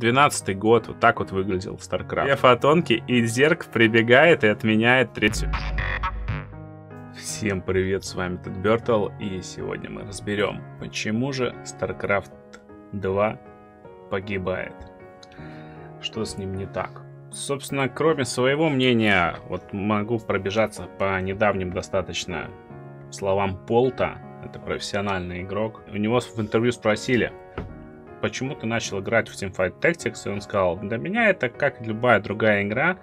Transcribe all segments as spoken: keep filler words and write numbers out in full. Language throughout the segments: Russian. двенадцатый год, вот так вот выглядел StarCraft. Две фотонки, и Зерк прибегает и отменяет третью. Всем привет, с вами Тед Бёртл, и сегодня мы разберем, почему же StarCraft два погибает. Что с ним не так? Собственно, кроме своего мнения, вот могу пробежаться по недавним достаточно словам Полта, это профессиональный игрок. У него в интервью спросили, почему ты начал играть в Teamfight Tactics, и он сказал, для меня это как любая другая игра,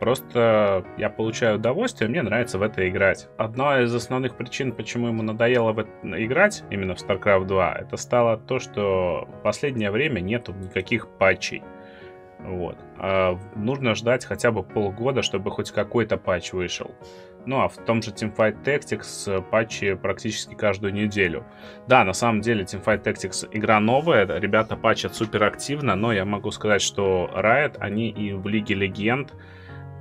просто я получаю удовольствие, мне нравится в это играть. Одна из основных причин, почему ему надоело в это играть, именно в StarCraft два, это стало то, что в последнее время нету никаких патчей. Вот. А нужно ждать хотя бы полгода, чтобы хоть какой-то патч вышел. Ну а в том же Teamfight Tactics патчи практически каждую неделю. Да, на самом деле Teamfight Tactics игра новая, ребята патчат супер активно, но я могу сказать, что Riot, они и в Лиге Легенд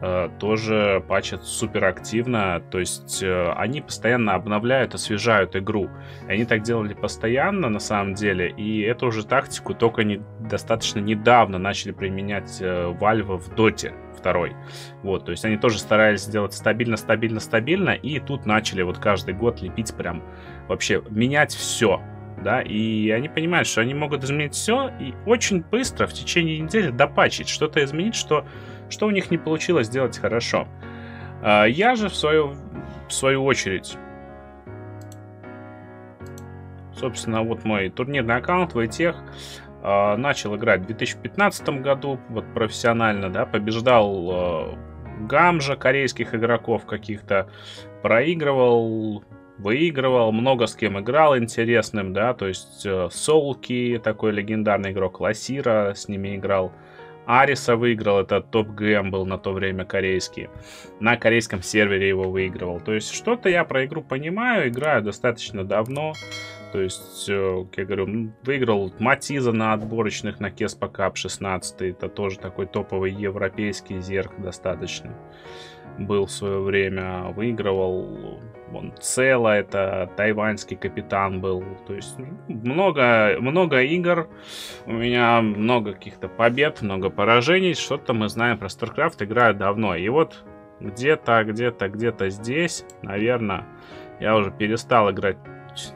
э, тоже патчат супер активно. То есть э, они постоянно обновляют, освежают игру. И они так делали постоянно на самом деле, и эту же тактику только не, достаточно недавно начали применять э, Valve в Доте. Второй. Вот, то есть они тоже старались сделать стабильно, стабильно, стабильно, и тут начали вот каждый год лепить прям вообще, менять все, да, и они понимают, что они могут изменить все и очень быстро в течение недели допатчить, что-то изменить, что, что у них не получилось сделать хорошо. Я же в свою, в свою очередь, собственно, вот мой турнирный аккаунт ви тэ и си, начал играть в две тысячи пятнадцатом году, вот профессионально, да, побеждал э, гамжа корейских игроков каких-то, проигрывал, выигрывал, много с кем играл интересным, да, то есть э, SoulKey, такой легендарный игрок, Lassira, с ними играл, Ариса выиграл, это топ-ГМ был на то время корейский, на корейском сервере его выигрывал, то есть что-то я про игру понимаю, играю достаточно давно. То есть, как я говорю, выиграл Матиза на отборочных, на кес пока шестнадцать. Это тоже такой топовый европейский зерк достаточно. Был в свое время. Выигрывал он Цела, это тайваньский капитан был. То есть много, много игр. У меня много каких-то побед, много поражений. Что-то мы знаем про StarCraft, играю давно. И вот где-то, где-то, где-то здесь, наверное, я уже перестал играть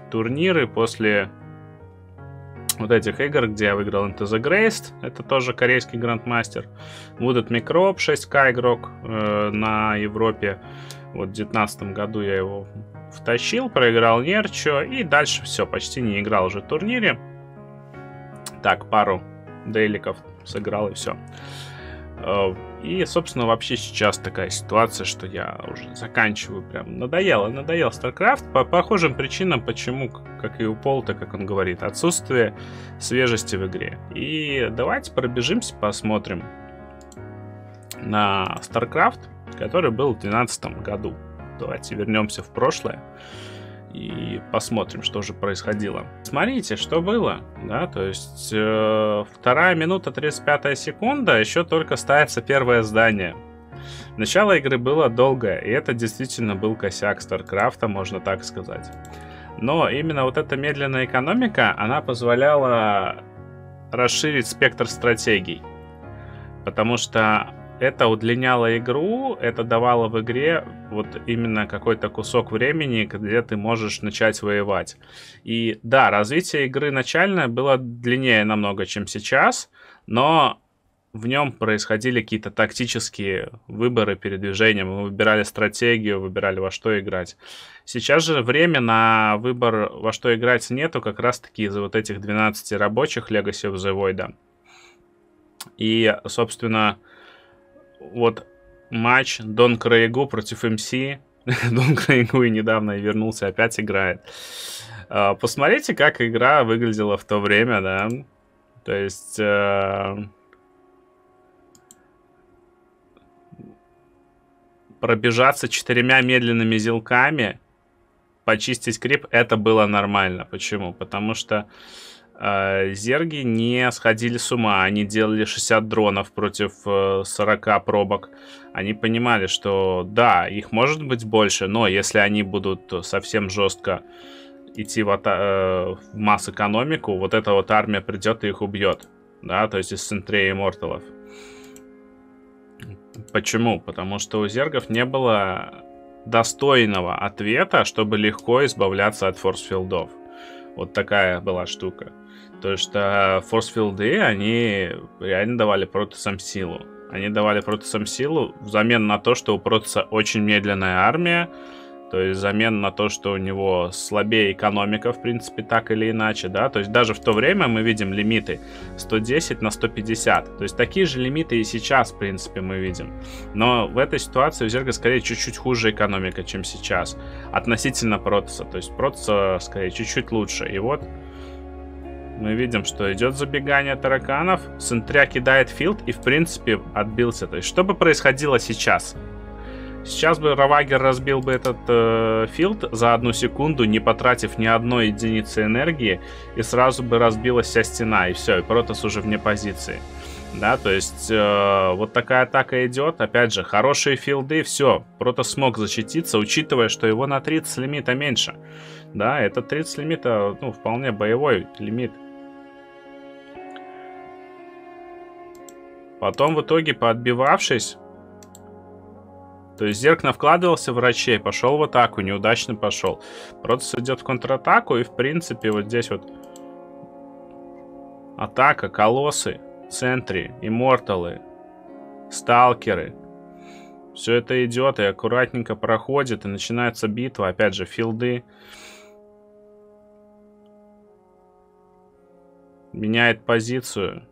турниры после вот этих игр, где я выиграл Into the Graced, это тоже корейский грандмастер, Wooded Microbe, шесть ка игрок э, на Европе, вот в девятнадцатом году я его втащил, проиграл Нерчо, и дальше все, почти не играл уже в турнире, так, пару дейликов сыграл и все. И, собственно, вообще сейчас такая ситуация, что я уже заканчиваю, прям надоело, надоел StarCraft по похожим причинам, почему, как и у Полта, как он говорит, отсутствие свежести в игре. И давайте пробежимся, посмотрим на StarCraft, который был в две тысячи двенадцатом году. Давайте вернемся в прошлое и посмотрим, что же происходило. Смотрите, что было, да, то есть э, вторая минута тридцать пятая секунда, еще только ставится первое здание. Начало игры было долгое, и это действительно был косяк StarCraft'а, можно так сказать. Но именно вот эта медленная экономика, она позволяла расширить спектр стратегий, потому что это удлиняло игру, это давало в игре вот именно какой-то кусок времени, где ты можешь начать воевать. И да, развитие игры начальное было длиннее намного, чем сейчас, но в нем происходили какие-то тактические выборы передвижения. Мы выбирали стратегию, выбирали во что играть. Сейчас же время на выбор во что играть нету, как раз таки из-за вот этих двенадцати рабочих Legacy of the Void. И, собственно, вот матч Дон Краегу против эм си. Дон Краегу и недавно и вернулся, опять играет. Посмотрите, как игра выглядела в то время, да. То есть э... пробежаться четырьмя медленными зилками, почистить крип, это было нормально. Почему? Потому что зерги не сходили с ума, они делали шестьдесят дронов против сорока пробок. Они понимали, что да, их может быть больше, но если они будут совсем жестко идти в, в масс-экономику, вот эта вот армия придет и их убьет. да, то есть из Сентри и Морталов. Почему? Потому что у зергов не было достойного ответа, чтобы легко избавляться от форсфилдов. Вот такая была штука. То есть что форсфилды, они реально давали протоссам силу. Они давали протоссам силу взамен на то, что у протосса очень медленная армия, то есть взамен на то, что у него слабее экономика, в принципе, так или иначе, да, то есть даже в то время мы видим лимиты сто десять на сто пятьдесят, то есть такие же лимиты и сейчас, в принципе, мы видим, но в этой ситуации у зерга скорее чуть-чуть хуже экономика, чем сейчас, относительно протосса, то есть протосса скорее чуть-чуть лучше, и вот мы видим, что идет забегание тараканов, Сентря кидает филд и, в принципе, отбился, то есть что бы происходило сейчас? Сейчас бы Равагер разбил бы этот э, филд за одну секунду, не потратив ни одной единицы энергии, и сразу бы разбилась вся стена, и все, и протосс уже вне позиции. Да, то есть э, вот такая атака идет, опять же, хорошие филды, все, протосс смог защититься, учитывая, что его на тридцать лимита меньше. Да, это тридцать лимита, ну, вполне боевой лимит. Потом в итоге, поотбивавшись, то есть зерк навкладывался в врачей, пошел в атаку, неудачно пошел. Протосс идет в контратаку, и в принципе вот здесь вот атака, колоссы, центри, имморталы, сталкеры. Все это идет и аккуратненько проходит, и начинается битва, опять же, филды. Меняет позицию.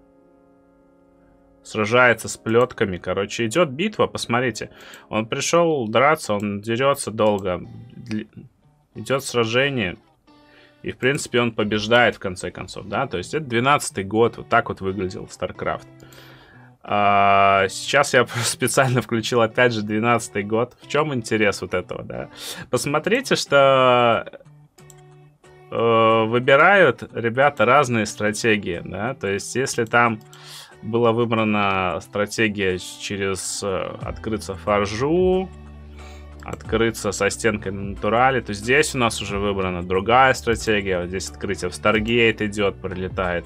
Сражается с плетками, короче, идет битва, посмотрите. Он пришел драться, он дерется долго. Идет сражение. И, в принципе, он побеждает, в конце концов, да. То есть, это двенадцатый год, вот так вот выглядел StarCraft. А сейчас я специально включил, опять же, двенадцатый год. В чем интерес вот этого, да? Посмотрите, что... Выбирают, ребята, разные стратегии, да. То есть, если там... была выбрана стратегия через открыться форжу, открыться со стенкой на натурале, то здесь у нас уже выбрана другая стратегия. Вот здесь открытие в Старгейт идет, прилетает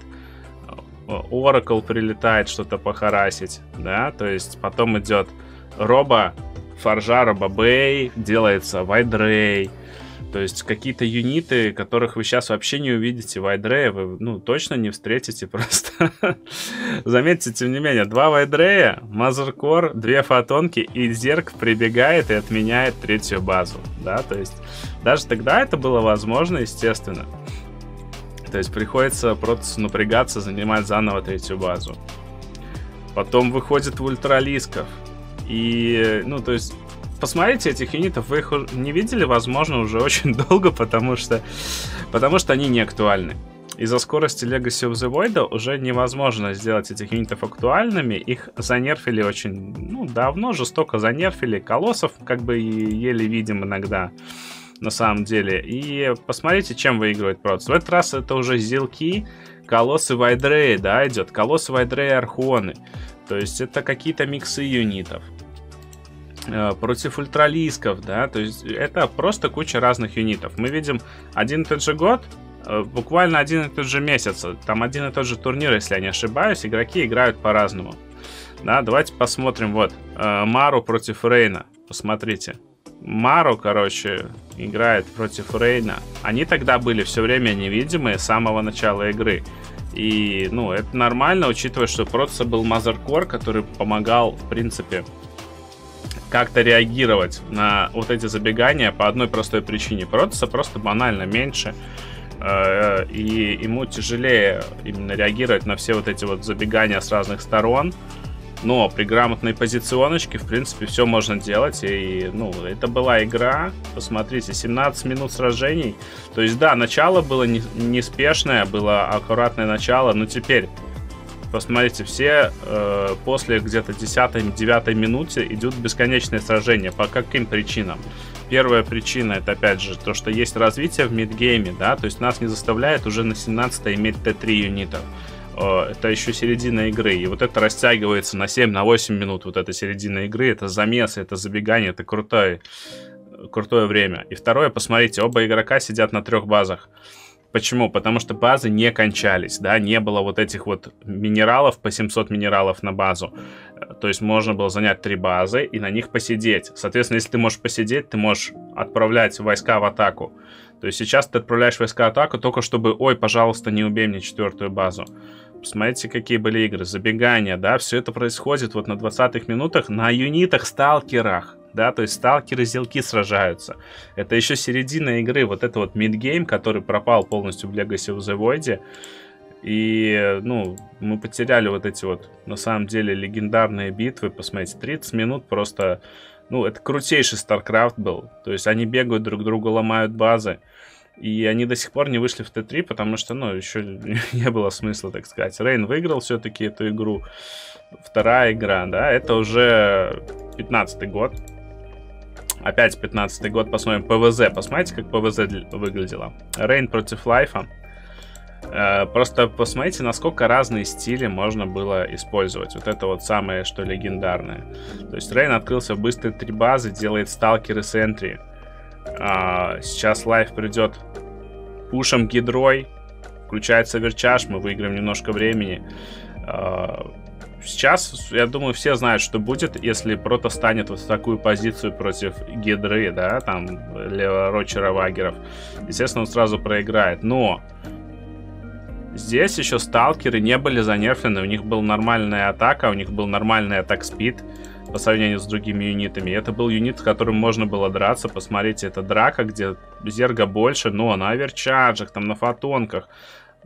Оракл, прилетает что-то похарасить, да, то есть потом идет Роба, форжа, Робобей, делается Вайдрей. То есть какие-то юниты, которых вы сейчас вообще не увидите. Вайдрея вы, ну, точно не встретите просто. Заметьте, тем не менее, два Вайдрея, Мазеркор, две Фотонки, и Зерк прибегает и отменяет третью базу. Да, то есть даже тогда это было возможно, естественно. То есть приходится просто напрягаться, занимать заново третью базу. Потом выходит в ультралисков. И, ну, то есть... Посмотрите, этих юнитов вы их не видели, возможно, уже очень долго, потому что, потому что они не актуальны. Из-за скорости Legacy of the Void уже невозможно сделать этих юнитов актуальными. Их занерфили очень, ну, давно, жестоко занерфили. Колоссов как бы еле видим иногда, на самом деле. И посмотрите, чем выигрывает протосс. В этот раз это уже зилки, колоссы, вайдреи, да, идет. Колоссы, вайдреи, архоны. То есть это какие-то миксы юнитов. Против ультралисков, да, то есть это просто куча разных юнитов. Мы видим один и тот же год, буквально один и тот же месяц, там один и тот же турнир, если я не ошибаюсь, игроки играют по-разному. Да, давайте посмотрим, вот, Мару против Рейна, посмотрите. Мару, короче, играет против Рейна. Они тогда были все время невидимые с самого начала игры. И, ну, это нормально, учитывая, что протосса был Мазеркор, который помогал, в принципе... как-то реагировать на вот эти забегания по одной простой причине. Протосса просто банально меньше, э, и ему тяжелее именно реагировать на все вот эти вот забегания с разных сторон. Но при грамотной позиционочке, в принципе, все можно делать. И, ну, это была игра, посмотрите, семнадцать минут сражений. То есть, да, начало было не, неспешное, было аккуратное начало, но теперь... Посмотрите, все э, после где-то десятой-девятой минуте идут бесконечные сражения. По каким причинам? Первая причина — это, опять же, то, что есть развитие в мидгейме, да, то есть нас не заставляет уже на семнадцатой иметь тэ три юнитов. Э, это еще середина игры, и вот это растягивается на семь-восемь минут, вот эта середина игры, это замесы, это забегание, это крутое, крутое время. И второе, посмотрите, оба игрока сидят на трех базах. Почему? Потому что базы не кончались, да, не было вот этих вот минералов, по семьсот минералов на базу. То есть можно было занять три базы и на них посидеть. Соответственно, если ты можешь посидеть, ты можешь отправлять войска в атаку. То есть сейчас ты отправляешь войска в атаку только чтобы, ой, пожалуйста, не убей мне четвертую базу. Посмотрите, какие были игры, забегания, да, все это происходит вот на двадцатых минутах на юнитах-сталкерах. Да, то есть сталкеры-зелки сражаются. Это еще середина игры. Вот это вот мидгейм, который пропал полностью в Legacy of the Void. И, ну, мы потеряли вот эти вот, на самом деле, легендарные битвы. Посмотрите, тридцать минут просто... Ну, это крутейший StarCraft был. То есть они бегают друг другу, ломают базы. И они до сих пор не вышли в тэ три, потому что, ну, еще не было смысла, так сказать. Рейн выиграл все-таки эту игру. Вторая игра, да, это уже пятнадцатый год. Опять пятнадцатый год, посмотрим пэ вэ зэ. Посмотрите, как пэ вэ зэ выглядело. Рейн против лайфа. Э, просто посмотрите, насколько разные стили можно было использовать. Вот это вот самое, что легендарное. То есть Рейн открылся в быстрые три базы, делает сталкеры с энтри. Э, сейчас лайф придет пушем гидрой. Включается верчаш, мы выиграем немножко времени. Э, Сейчас, я думаю, все знают, что будет, если Прото станет вот в такую позицию против Гидры, да, там, Леворочера Вагеров. Естественно, он сразу проиграет, но здесь еще сталкеры не были занерфлены, у них была нормальная атака, у них был нормальный атак-спид по сравнению с другими юнитами. Это был юнит, с которым можно было драться, посмотрите, это драка, где Зерга больше, но на оверчарджах, там, на фотонках.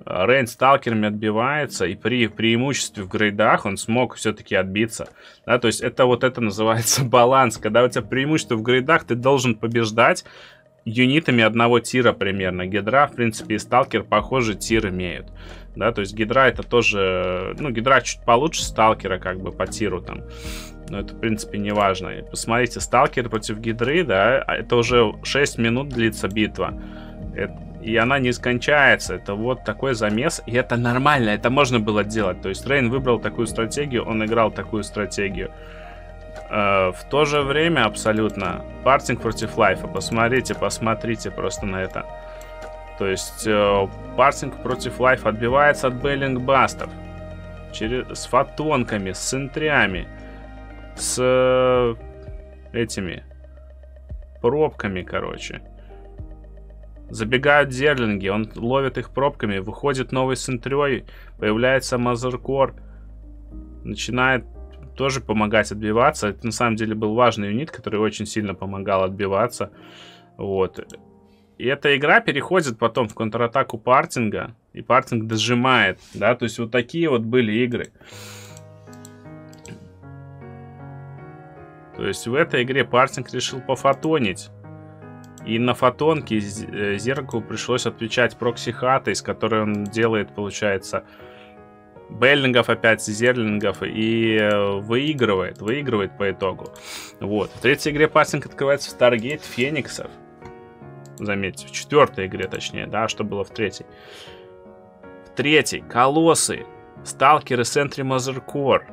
Рейн сталкерами отбивается, и при преимуществе в грейдах он смог все-таки отбиться. Да, то есть это вот это называется баланс. Когда у тебя преимущество в грейдах, ты должен побеждать юнитами одного тира примерно. Гидра, в принципе, и сталкер похожие тир имеют. Да, то есть гидра это тоже... Ну, гидра чуть получше сталкера как бы по тиру там. Но это, в принципе, не важно. И посмотрите, сталкер против гидры, да, это уже шесть минут длится битва. Это... И она не скончается. Это вот такой замес. И это нормально. Это можно было делать. То есть Рейн выбрал такую стратегию. Он играл такую стратегию. Э, в то же время абсолютно. Партинг против лайфа. Посмотрите, посмотрите просто на это. То есть э, партинг против лайфа отбивается от бейлинг-бастов. Через... С фотонками, с центрями. С э, этими пробками, короче. Забегают зерлинги, он ловит их пробками, выходит новый сентрёй, появляется мазеркор, начинает тоже помогать отбиваться. Это на самом деле был важный юнит, который очень сильно помогал отбиваться. Вот. И эта игра переходит потом в контратаку партинга, и партинг дожимает, да, то есть вот такие вот были игры. То есть в этой игре партинг решил пофотонить. И на фотонке Зерку пришлось отвечать прокси-хатой, с которой он делает, получается, бейлингов опять, зерлингов, и выигрывает, выигрывает по итогу. Вот. В третьей игре пассинг открывается в Старгейт Фениксов. Заметьте, в четвертой игре, точнее, да, что было в третьей. В третьей Колоссы, Сталкеры, Сентри, Мазеркор.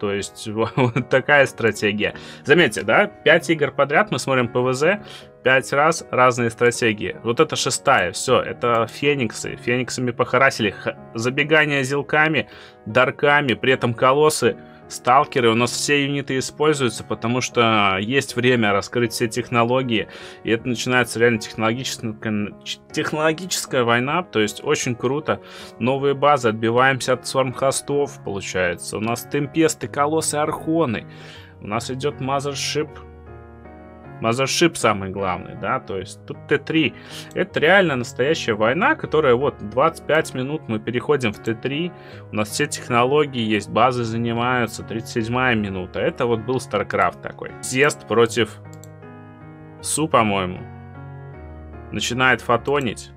То есть вот такая стратегия. Заметьте, да, пять игр подряд мы смотрим пэ вэ зэ, пять раз разные стратегии. Вот это шестая, все, это фениксы. Фениксами похарасили. Х забегание зелками, дарками, при этом колоссы, сталкеры. У нас все юниты используются, потому что есть время раскрыть все технологии. И это начинается реально технологическая, технологическая война. То есть очень круто. Новые базы, отбиваемся от свармхостов, получается. У нас темпесты, колоссы, архоны. У нас идет мазершип. Мазершип самый главный, да, то есть тут тэ три. Это реально настоящая война, которая вот двадцать пять минут мы переходим в тэ три. У нас все технологии есть, базы занимаются, тридцать седьмая минута. Это вот был StarCraft такой. Зест против Су, по-моему. Начинает фотонить.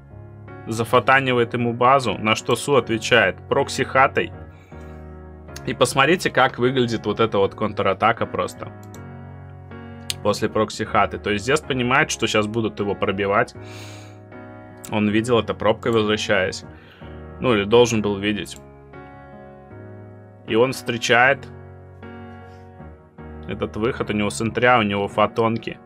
Зафотанивает ему базу, на что Су отвечает прокси-хатой. И посмотрите, как выглядит вот эта вот контратака просто. После прокси-хаты. То есть Зест понимает, что сейчас будут его пробивать. Он видел это пробкой, возвращаясь. Ну, или должен был видеть. И он встречает этот выход. У него сентря, у него фотонки.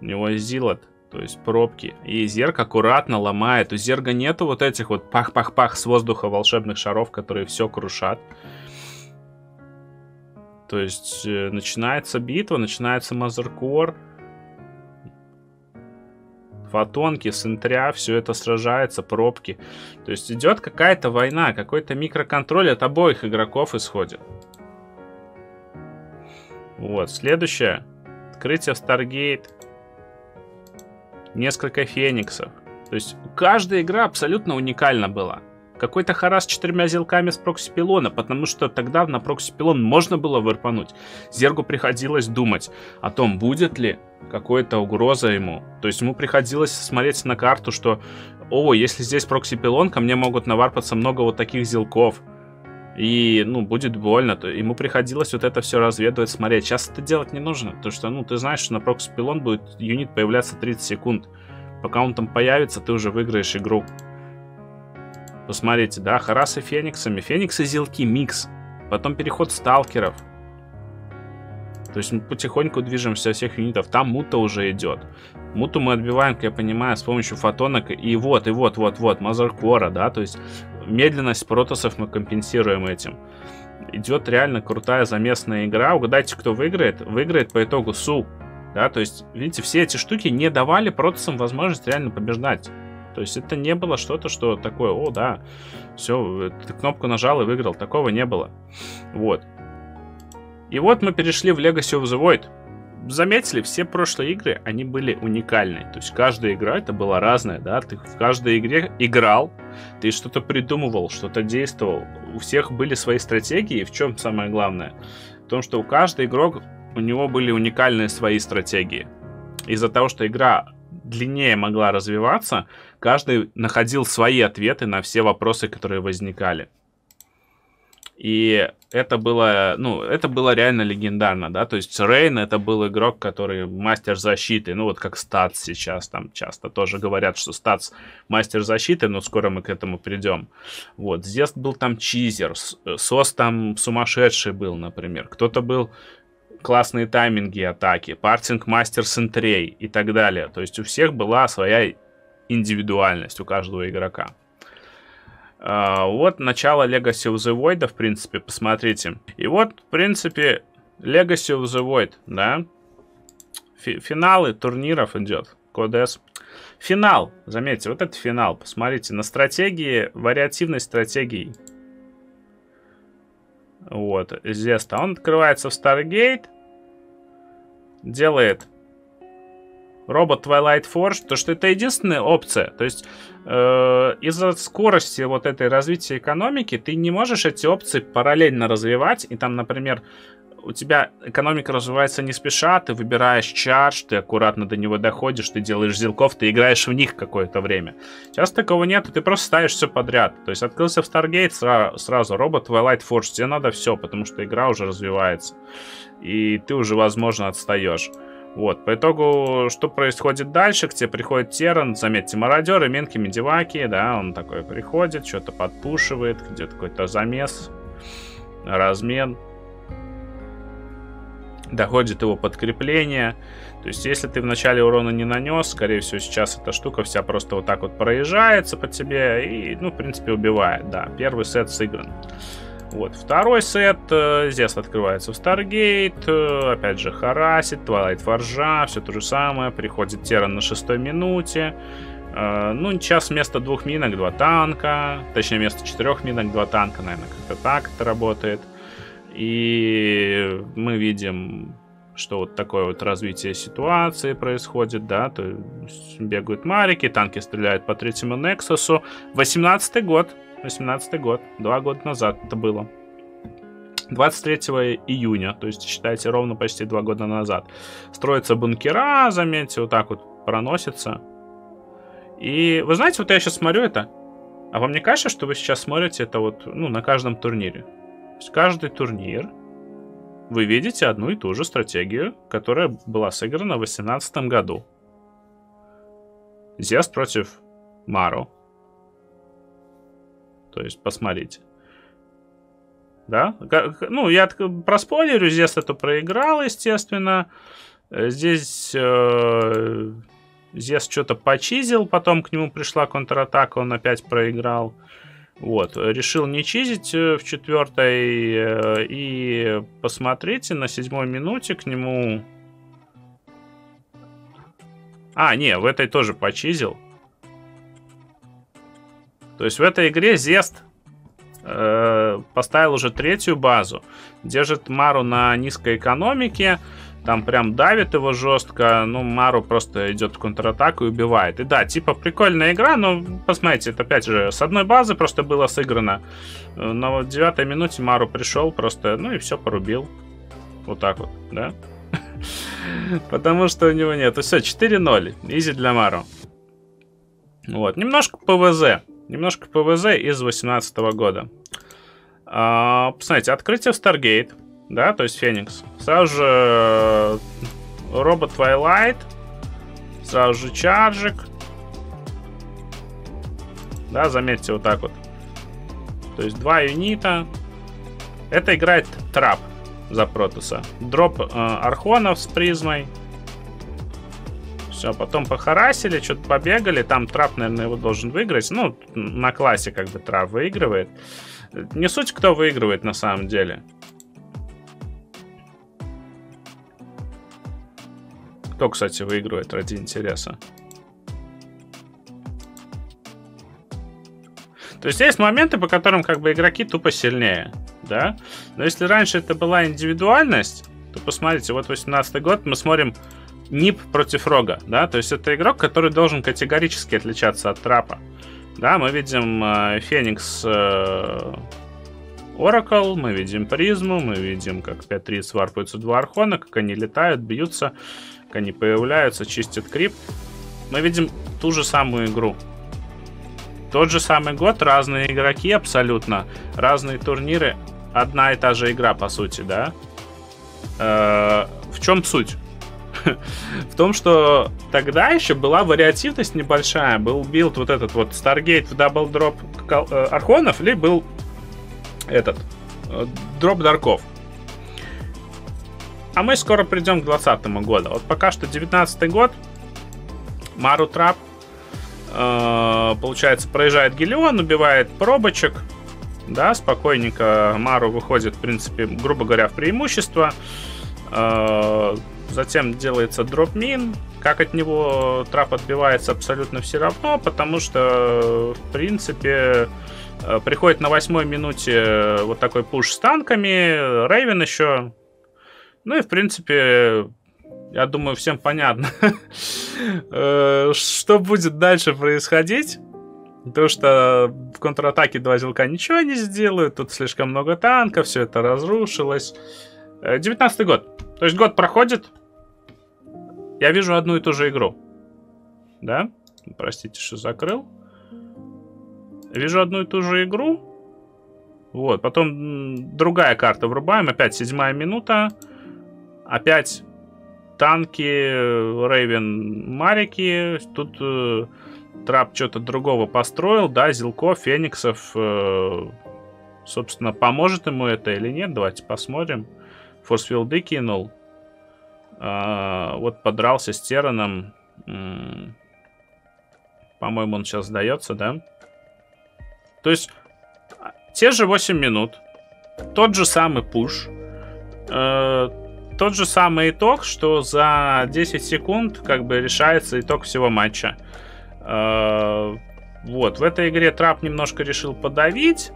У него зилот. То есть пробки. И Зерк аккуратно ломает. У Зерга нету вот этих вот пах-пах-пах с воздуха волшебных шаров, которые все крушат. То есть э, начинается битва, начинается мазеркор. Фотонки, сентря, все это сражается, пробки. То есть идет какая-то война, какой-то микроконтроль от обоих игроков исходит. Вот, следующее. Открытие Stargate. Несколько фениксов. То есть каждая игра абсолютно уникальна была. Какой-то харас с четырьмя зелками с проксипилона, потому что тогда на проксипилон можно было вырпануть. Зергу приходилось думать о том, будет ли какая-то угроза ему. То есть ему приходилось смотреть на карту, что о, если здесь проксипилон, ко мне могут наварпаться много вот таких зелков. И, ну, будет больно. То ему приходилось вот это все разведывать, смотреть. Сейчас это делать не нужно, потому что, ну, ты знаешь, что на проксипилон будет юнит появляться тридцать секунд. Пока он там появится, ты уже выиграешь игру. Посмотрите, да, харасы фениксами. Фениксы, зелки, микс. Потом переход сталкеров. То есть мы потихоньку движемся всех юнитов. Там мута уже идет. Муту мы отбиваем, как я понимаю, с помощью фотонок. И вот, и вот, вот, вот, мазеркора, да. То есть медленность протоссов мы компенсируем этим. Идет реально крутая заместная игра. Угадайте, кто выиграет. Выиграет по итогу Су. Да, то есть, видите, все эти штуки не давали протоссам возможность реально побеждать. То есть это не было что-то, что такое, о, да, все, ты кнопку нажал и выиграл. Такого не было. Вот. И вот мы перешли в Legacy of the Void. Заметили, все прошлые игры, они были уникальны. То есть каждая игра, это была разная, да. Ты в каждой игре играл, ты что-то придумывал, что-то действовал. У всех были свои стратегии. В чем самое главное? В том, что у каждого игрока, у него были уникальные свои стратегии. Из-за того, что игра длиннее могла развиваться, каждый находил свои ответы на все вопросы, которые возникали. И это было, ну, это было реально легендарно, да, то есть Рейн это был игрок, который мастер защиты, ну, вот как Статс сейчас, там часто тоже говорят, что Статс мастер защиты, но скоро мы к этому придем. Вот, Зест был там чизер, Сос там сумасшедший был, например, кто-то был классные тайминги атаки, партинг мастер сентрей и так далее, то есть у всех была своя индивидуальность у каждого игрока. Uh, вот начало Legacy of the Void, в принципе, посмотрите. И вот, в принципе, Legacy of the Void, да. Фи финалы турниров идет. Кодес. Финал, заметьте, вот это финал. Посмотрите, на стратегии, вариативной стратегии. Вот, здесь -то. Он открывается в Stargate. Делает робот Twilight Forge, то что это единственная опция. То есть э, из-за скорости вот этой развития экономики ты не можешь эти опции параллельно развивать. И там, например, у тебя экономика развивается не спеша, ты выбираешь чардж, ты аккуратно до него доходишь, ты делаешь зелков, ты играешь в них какое-то время. Сейчас такого нет, ты просто ставишь все подряд. То есть открылся в Stargate сра сразу робот Twilight Forge, тебе надо все, потому что игра уже развивается. И ты уже, возможно, отстаешь. Вот, по итогу, что происходит дальше, к тебе приходит Терран, заметьте, мародеры, минки, медиваки, да, он такой приходит, что-то подпушивает, где-то какой-то замес, размен, доходит его подкрепление, то есть если ты в начале урона не нанес, скорее всего сейчас эта штука вся просто вот так вот проезжается по тебе и, ну, в принципе, убивает, да, первый сет сыгран. Вот, второй сет, здесь открывается в Старгейт, опять же харасит, Твайлайт Форжа, все то же самое, приходит Терран на шестой минуте, ну сейчас вместо двух минок два танка, точнее вместо четырех минок два танка, наверное, как-то так это работает, и мы видим, что вот такое вот развитие ситуации происходит, да, то есть бегают марики, танки стреляют по третьему Нексусу, восемнадцатый год. восемнадцатый год, два года назад это было. двадцать третьего июня, то есть, считайте, ровно почти два года назад. Строятся бункера, заметьте, вот так вот проносится. И вы знаете, вот я сейчас смотрю это, а вам не кажется, что вы сейчас смотрите это вот, ну, на каждом турнире? То есть каждый турнир вы видите одну и ту же стратегию, которая была сыграна в две тысячи восемнадцатом году. Зест против Мару. То есть, посмотрите. Да? Ну, я проспойлерю, Зест это проиграл, естественно. Здесь э, Зест что-то почизил, потом к нему пришла контратака, он опять проиграл. Вот, решил не чизить в четвертой. И посмотрите, на седьмой минуте к нему... А, не, в этой тоже почизил. То есть в этой игре Зест э, поставил уже третью базу. Держит Мару на низкой экономике. Там прям давит его жестко. Ну, Мару просто идет в контратаку и убивает. И да, типа прикольная игра, но посмотрите, это опять же с одной базы просто было сыграно. Но в девятой минуте Мару пришел просто, ну и все, порубил. Вот так вот, да? Потому что у него нет. Все, четыре ноль. Изи для Мару. Вот, немножко ПВЗ. Немножко ПВЗ из две тысячи восемнадцатого года. А, посмотрите, открытие в Stargate. Да, то есть Феникс. Сразу же робот Twilight. Сразу же Чарджик. Да, заметьте, вот так вот. То есть два юнита. Это играет трап за Протосса. Дроп э, Архонов с призмой. Все, потом похарасили, что-то побегали. Там трап, наверное, его должен выиграть. Ну, на классе как бы трап выигрывает. Не суть, кто выигрывает на самом деле. Кто, кстати, выигрывает ради интереса? То есть есть моменты, по которым как бы игроки тупо сильнее, да? Но если раньше это была индивидуальность, то посмотрите, вот восемнадцатый год мы смотрим Нип против Рога, да? То есть это игрок, который должен категорически отличаться от трапа, да? Мы видим э, Феникс э, Оракл, мы видим Призму, мы видим, как пять три сварпаются два Архона, как они летают, бьются, как они появляются, чистят крип. Мы видим ту же самую игру. Тот же самый год, разные игроки абсолютно, разные турниры, одна и та же игра, по сути, да? Э-э- в чем суть? В том, что тогда еще была вариативность небольшая, был билд вот этот вот Stargate в дабл-дроп Архонов, или был этот дроп Дарков. А мы скоро придем к двадцатому году. Вот пока что девятнадцатый год. Мару трап. Э, получается, проезжает Гелион, убивает пробочек. Да, спокойненько Мару выходит, в принципе, грубо говоря, в преимущество. Э, затем делается дроп-мин. Как от него трап отбивается, абсолютно все равно, потому что, в принципе... Приходит на восьмой минуте вот такой пуш с танками. Рейвен еще. Ну и, в принципе, я думаю, всем понятно, что будет дальше происходить. То, что в контратаке два зелка ничего не сделают. Тут слишком много танков, все это разрушилось. девятнадцатый год. То есть год проходит. Я вижу одну и ту же игру. Да? Простите, что закрыл. Вижу одну и ту же игру. Вот, потом другая карта врубаем. Опять седьмая минута. Опять танки, Рейвен, Марики. Тут э, трап что-то другого построил. Да, Зилко, Фениксов. Э, собственно, поможет ему это или нет? Давайте посмотрим. Форсфилды кинул. Э, вот подрался с Терраном. Э, по-моему, он сейчас сдается, да? То есть те же восемь минут, тот же самый пуш, э, тот же самый итог, что за десять секунд как бы решается итог всего матча. Э, вот, в этой игре трап немножко решил подавить.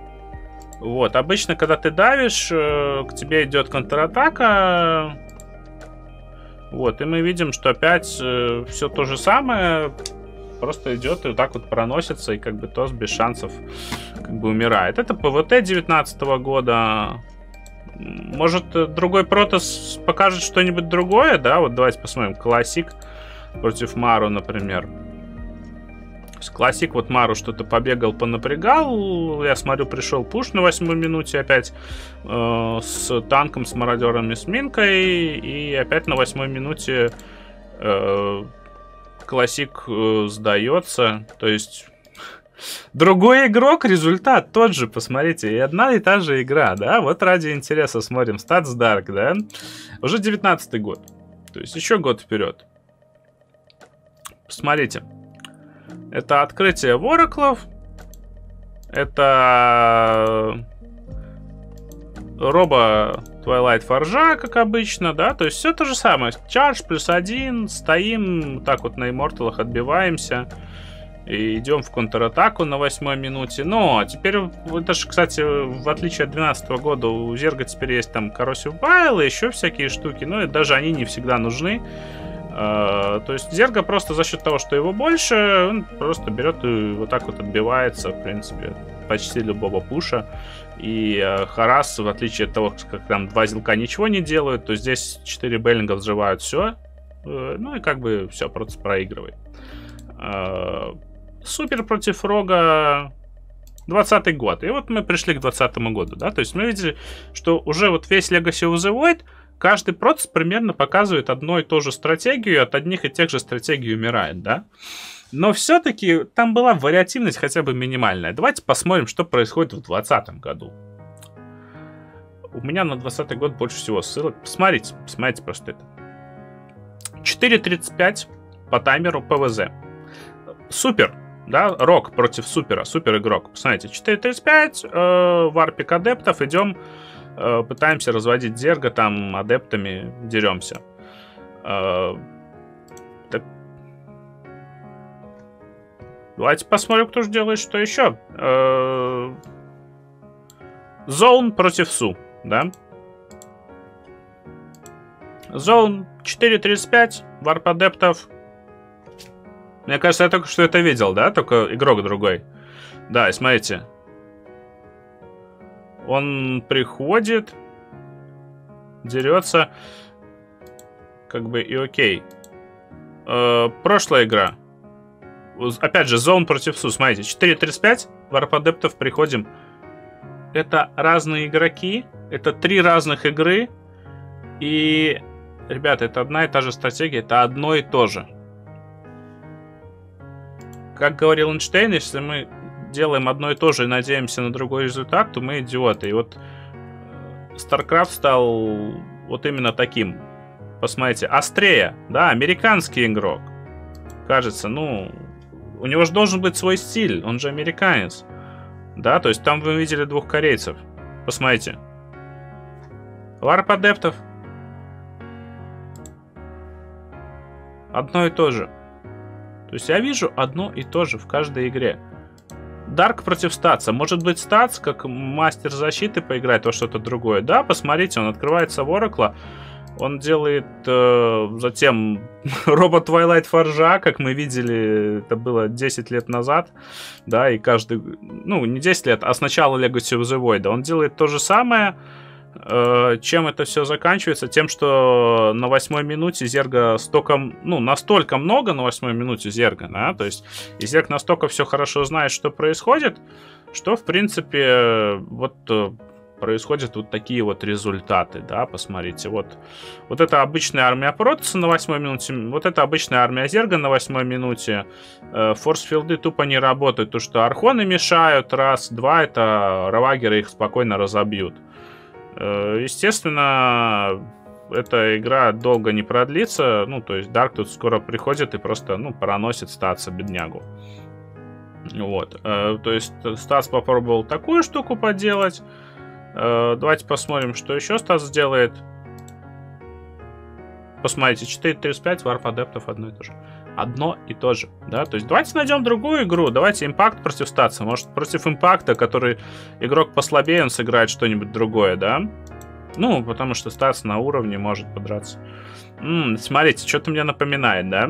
Вот, обычно, когда ты давишь, э, к тебе идет контратака. Вот, и мы видим, что опять э, все то же самое. Просто идет и вот так вот проносится, и как бы Тос без шансов как бы умирает. Это ПВТ девятнадцатого года. Может, другой Протосс покажет что-нибудь другое, да? Вот давайте посмотрим. Классик против Мару, например. Классик, вот Мару что-то побегал, понапрягал. Я смотрю, пришел пуш на восьмой минуте опять э, с танком, с мародерами, с минкой. И опять на восьмой минуте... Э, Классик э, сдается. То есть другой игрок, результат тот же. Посмотрите, и одна и та же игра, да? Вот ради интереса смотрим. Stats Dark, да? Уже девятнадцатый год. То есть еще год вперед. Посмотрите. Это открытие вораклов. Это... Робо Twilight Форжа, как обычно, да? То есть все то же самое. Чардж плюс один, стоим, так вот на имморталах отбиваемся. И идем в контратаку на восьмой минуте. Но теперь, это же, кстати, в отличие от двенадцатого года, у Зерга теперь есть там Corrosive Bile и еще всякие штуки. Но даже они не всегда нужны. То есть Зерга просто за счет того, что его больше, он просто берет и вот так вот отбивается, в принципе, почти любого пуша. И э, Харас, в отличие от того, как там два зелка ничего не делают, то здесь четыре Беллинга взрывают все. Э, ну и как бы все, просто проигрывает. Э, супер против Рога. двадцатый год. И вот мы пришли к двадцатому году, да. То есть мы видели, что уже вот весь Legacy of the Void, каждый процесс примерно показывает одну и ту же стратегию, от одних и тех же стратегий умирает, да. Но все-таки там была вариативность хотя бы минимальная. Давайте посмотрим, что происходит в двадцатом году. У меня на двадцатый год больше всего ссылок. Посмотрите, посмотрите просто это. четыре тридцать пять по таймеру ПВЗ. Супер, да, Рок против Супера, супер игрок. Посмотрите, четыре тридцать пять, э, варпик адептов, идем, э, пытаемся разводить Зерга, там адептами деремся. Э, Давайте посмотрим, кто же делает что еще. Зоун против Су, да? Зоун четыре тридцать пять, варп адептов. Мне кажется, я только что это видел, да? Только игрок другой. Да, и смотрите. Он приходит, дерется, как бы и окей. Э, прошлая игра. Опять же, Зоун против Су, смотрите, четыре тридцать пять, варп адептов, приходим. Это разные игроки, это три разных игры. И, ребята, это одна и та же стратегия, это одно и то же. Как говорил Эйнштейн, если мы делаем одно и то же и надеемся на другой результат, то мы идиоты. И вот StarCraft стал вот именно таким. Посмотрите, Астрея, да, американский игрок. Кажется, ну... У него же должен быть свой стиль, он же американец. Да, то есть там вы видели двух корейцев. Посмотрите. Варп адептов. Одно и то же. То есть я вижу одно и то же в каждой игре. Дарк против Статса. Может быть, Статс как мастер защиты поиграет во что-то другое. Да, посмотрите, он открывается в Оракла. Он делает э, затем робот Twilight Forge, как мы видели, это было десять лет назад, да, и каждый, ну, не десять лет, а с начала Legacy of the Void, он делает то же самое, э, чем это все заканчивается, тем, что на восьмой минуте Зерга столько, ну, настолько много на восьмой минуте Зерга, да, то есть и Зерг настолько все хорошо знает, что происходит, что, в принципе, вот... происходят вот такие вот результаты, да, посмотрите, вот, вот это обычная армия Протосса на восьмой минуте, вот это обычная армия Зерга на восьмой минуте, форсфилды тупо не работают, то что архоны мешают, раз, два, это равагеры их спокойно разобьют. Естественно, эта игра долго не продлится, ну, то есть Дарк тут скоро приходит и просто, ну, проносит статса беднягу. Вот, то есть Статс попробовал такую штуку поделать. Давайте посмотрим, что еще Стас сделает. Посмотрите, четыре тридцать пять, варп адептов, одно и то же. Одно и то же, да, то есть давайте найдем другую игру. Давайте Impact против Статса. Может, против Импакта, который игрок послабее, он сыграет что-нибудь другое, да. Ну, потому что Статс на уровне может подраться. М-м, Смотрите, что-то мне напоминает, да.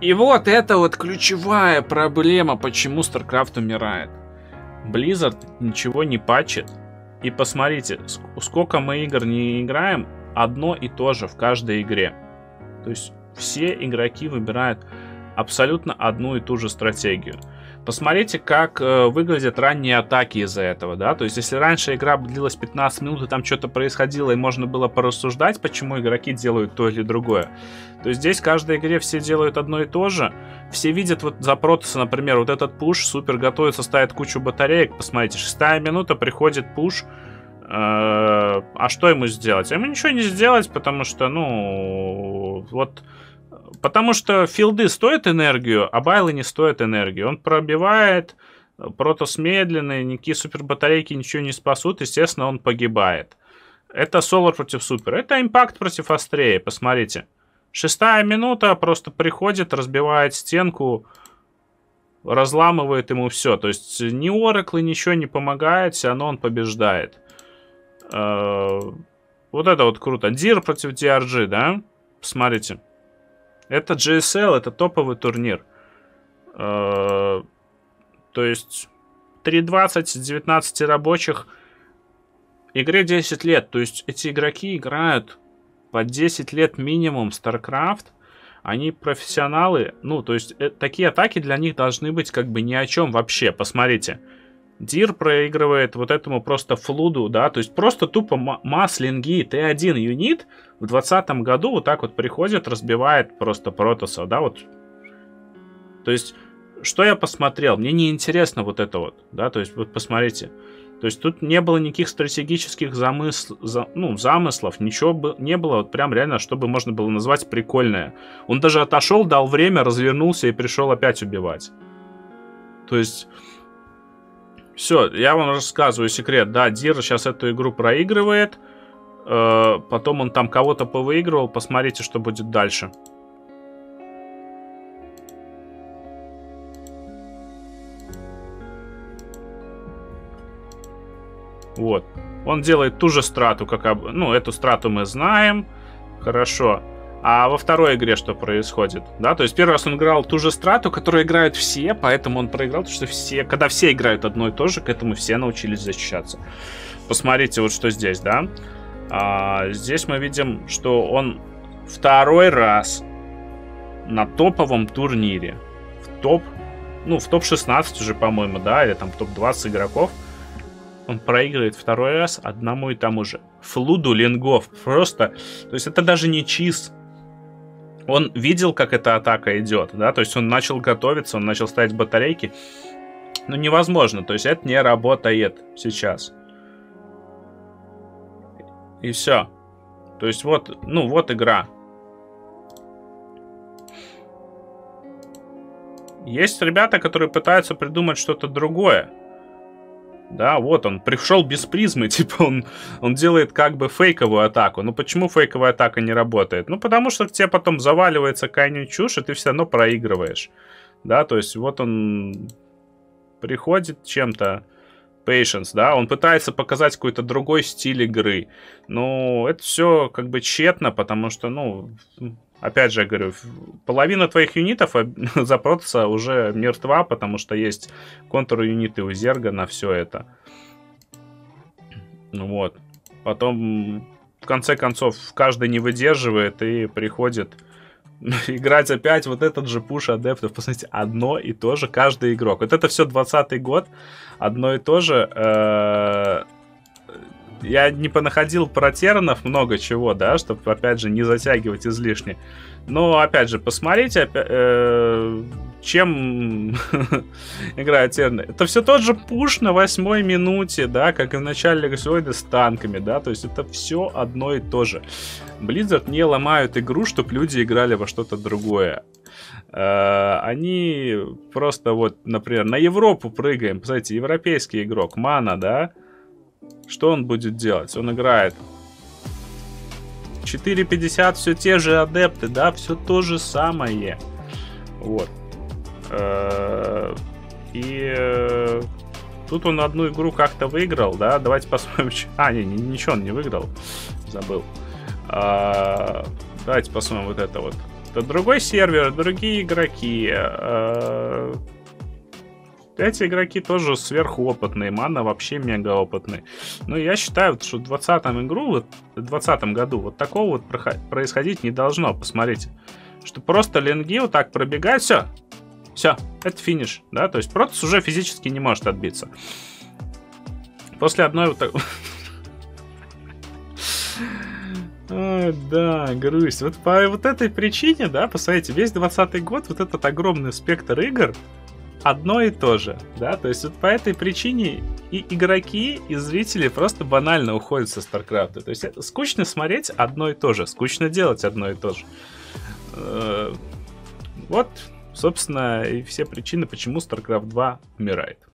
И вот это вот ключевая проблема, почему StarCraft умирает. Blizzard ничего не патчит. И посмотрите, сколько мы игр не играем, одно и то же в каждой игре. То есть все игроки выбирают абсолютно одну и ту же стратегию. Посмотрите, как э, выглядят ранние атаки из-за этого, да. То есть если раньше игра длилась пятнадцать минут, и там что-то происходило, и можно было порассуждать, почему игроки делают то или другое, то здесь в каждой игре все делают одно и то же. Все видят вот за Протосса, например, вот этот пуш, супер готовится, ставит кучу батареек. Посмотрите, шестая минута, приходит пуш. А что ему сделать? А ему ничего не сделать, потому что, ну, вот Потому что филды стоят энергию, а байлы не стоят энергию. Он пробивает, протос медленный, никакие супербатарейки ничего не спасут, естественно, он погибает. Это Solar против Супер, это Impact против Острее, посмотрите. Шестая минута, просто приходит, разбивает стенку, разламывает ему все. То есть ни Оракл, ничего не помогает, все равно он побеждает. Вот это вот круто. Дир против ди ар джи, да? Посмотрите. Это джи эс эл, это топовый турнир. То есть три двадцать, девятнадцать рабочих. Игре десять лет. То есть эти игроки играют по десять лет минимум StarCraft. Они профессионалы. Ну, то есть такие атаки для них должны быть как бы ни о чем вообще. Посмотрите. Дир проигрывает вот этому просто флуду, да, то есть просто тупо маслинги Т1 юнит в двадцатом году вот так вот приходит, разбивает просто протоса, да, вот. То есть, что я посмотрел, мне не интересно вот это вот, да, то есть вот посмотрите, то есть тут не было никаких стратегических замысл, за, ну, замыслов, ничего бы не было, вот прям реально, чтобы можно было назвать прикольное. Он даже отошел, дал время, развернулся и пришел опять убивать. То есть... Все, я вам рассказываю секрет, да, Дир сейчас эту игру проигрывает, э, потом он там кого-то повыигрывал, посмотрите, что будет дальше. Вот, он делает ту же страту, как, об... ну, эту страту мы знаем, хорошо. А во второй игре что происходит? Да, то есть первый раз он играл ту же страту, которую играют все, поэтому он проиграл, потому что все, когда все играют одно и то же, к этому все научились защищаться. Посмотрите вот что здесь, да. А, здесь мы видим, что он второй раз на топовом турнире, в топ, ну в топ шестнадцать уже, по-моему, да, или там в топ двадцать игроков, он проигрывает второй раз одному и тому же. Флуду лингов просто, то есть это даже не чиз. Он видел, как эта атака идет, да, то есть он начал готовиться, он начал ставить батарейки. Но невозможно, то есть это не работает сейчас. И все. То есть вот, ну вот игра. Есть ребята, которые пытаются придумать что-то другое. Да, вот он, пришел без призмы, типа он, он делает как бы фейковую атаку. Ну почему фейковая атака не работает? Ну потому что к тебе потом заваливается какая-нибудь чушь, и ты все равно проигрываешь. Да, то есть вот он приходит чем-то, patience, да, он пытается показать какой-то другой стиль игры. Но это все как бы тщетно, потому что, ну, опять же я говорю, половина твоих юнитов за протоса уже мертва, потому что есть контр-юниты у Зерга на все это. Вот. Потом, в конце концов, каждый не выдерживает и приходит играть опять вот этот же пуш адептов. Посмотрите, одно и то же каждый игрок. Вот это все двадцатый год, одно и то же... Я не понаходил про Терранов много чего, да, чтобы, опять же, не затягивать излишне. Но, опять же, посмотрите, опя э чем играют Терраны. Это все тот же пуш на восьмой минуте, да, как и в начале Legacy of the Void с танками, да, то есть это все одно и то же. Blizzard не ломают игру, чтобы люди играли во что-то другое. Э они просто вот, например, на Европу прыгаем, посмотрите, европейский игрок, Mana, да. Что он будет делать? Он играет четыре пятьдесят, все те же адепты, да, все то же самое. Вот. И тут он одну игру как-то выиграл, да, давайте посмотрим. А, не, ничего он не выиграл, забыл. Давайте посмотрим вот это вот. Это другой сервер, другие игроки. Эти игроки тоже сверхопытные, Мана вообще мегаопытный. Но я считаю, что в двадцатом игру, вот, в двадцатом году вот такого вот происходить не должно. Посмотрите, что просто линги вот так пробегают, все, все, это финиш, да, то есть протос уже физически не может отбиться. После одной вот такой... А, да, грусть. Вот по вот этой причине, да, посмотрите, весь двадцатый год вот этот огромный спектр игр одно и то же, да, то есть вот по этой причине и игроки, и зрители просто банально уходят со StarCraft, то есть это скучно смотреть одно и то же, скучно делать одно и то же. Вот, собственно, и все причины, почему StarCraft два умирает.